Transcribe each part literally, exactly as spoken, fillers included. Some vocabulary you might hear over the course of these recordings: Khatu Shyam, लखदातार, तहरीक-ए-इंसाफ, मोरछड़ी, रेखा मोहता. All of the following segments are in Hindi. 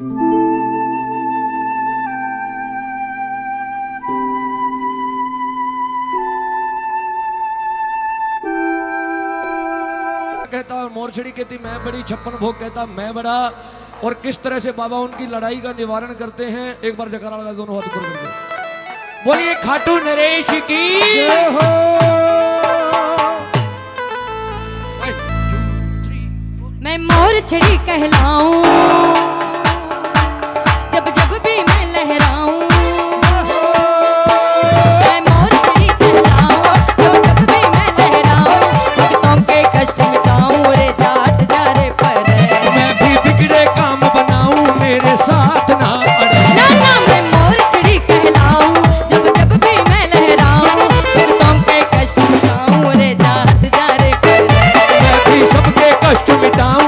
कहता और मोरछड़ी कहती मैं बड़ी, छप्पन भोग कहता मैं बड़ा। और किस तरह से बाबा उनकी लड़ाई का निवारण करते हैं। एक बार जयकारा लगा दोनों हाथ ऊपर करके बोलिए खाटू नरेश की जय हो। मैं मोरछड़ी कहलाऊं जब जब भी मैं लहराऊं। मैं मोरछड़ी कहलाऊं जब जब भी मैं लहराऊं। भक्तों के कष्ट मिटाऊं रे जाट जारे पर। मैं भी बिगड़े काम बनाऊं मेरे साथ ना पड़े। ना ना मैं मोरछड़ी कहलाऊं जब जब भी मैं लहराऊं। भक्तों के कष्ट मिटाऊं रे जाट जारे पर। मैं भी सबके कष्ट मिटाऊं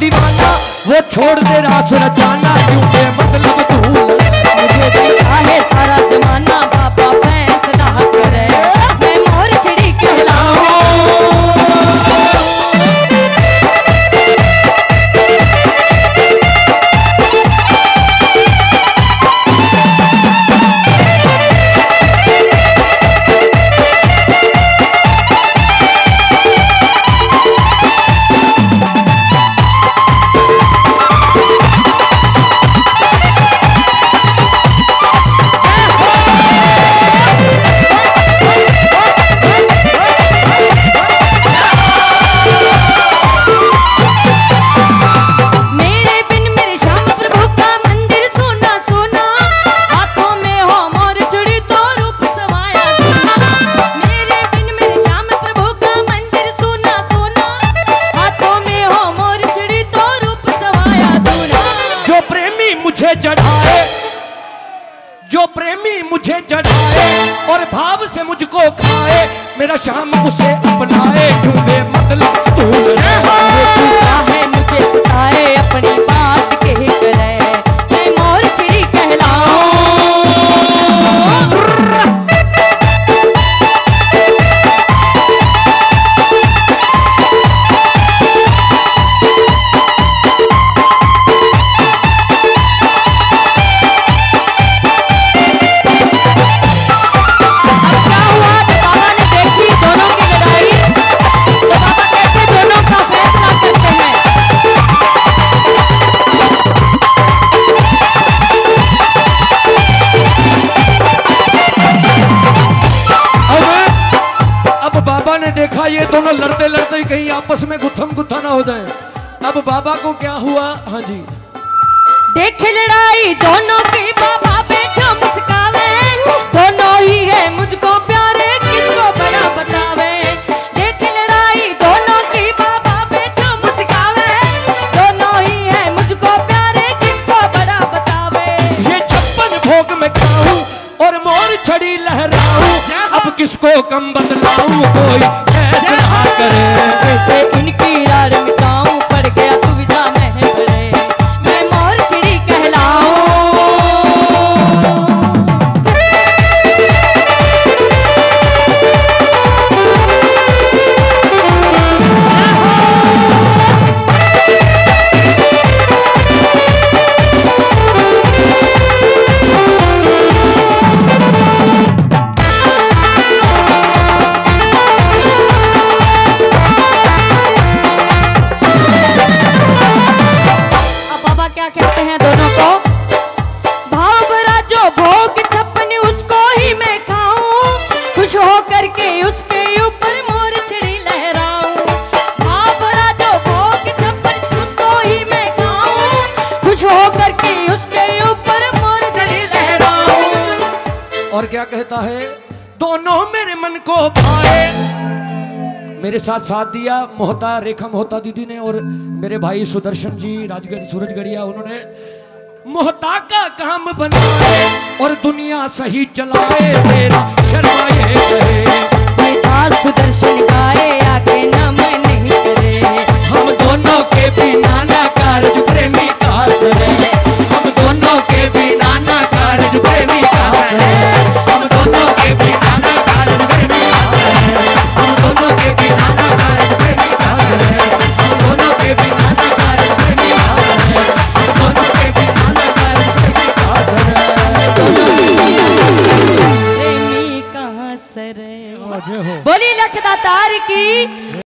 दीवाना वो छोड़ दे रास रचाना। क्योंकि मतलब तू मुझे देखा है सारा जमाना। बाबा फैसला करे मैं मोरछड़ी कहलाऊं। श्याम उसे अपनाए ढूंढे मतलब तू है मुझे सताए अपनी बात कह करे। मैं मोरछड़ी ये दोनों लड़ते लड़ते ही कहीं आपस में गुत्थम गुत्था ना हो जाए। अब बाबा को क्या हुआ? हाँ जी देख लड़ाई दोनों की। बाबा बैठा मुस्कावे दोनों ही है मुझको प्यारे किसको बड़ा बतावे। देख लड़ाई दोनों की। बाबा बैठा मुस्कावे दोनों ही है मुझको प्यारे किसको बड़ा बतावे। ये छप्पन भोग में खाऊं और मोरछड़ी लहराऊं। अब किसको कम बतलाऊं कोई इनकी रार मिटाऊं। पड़ गया दुविधा में पड़े मैं मोरछड़ी कहलाऊं। और क्या कहता है, दोनों मेरे मन को भाए। मेरे साथ साथ दिया मोहता रेखा मोहता दीदी ने और मेरे भाई सुदर्शन जी राजगढ़ सूरजगढ़िया, उन्होंने मोहता का काम बनाए और दुनिया सही चलाए। तेरा शर्माए सुदर्शन गाए आगे ना मैं नहीं करे, हम दोनों के बिना ना कार्य प्रेमी का सरे, हम दोनों के बिना ना कार्य प्रेमी का सरे। बोली लखदातार की।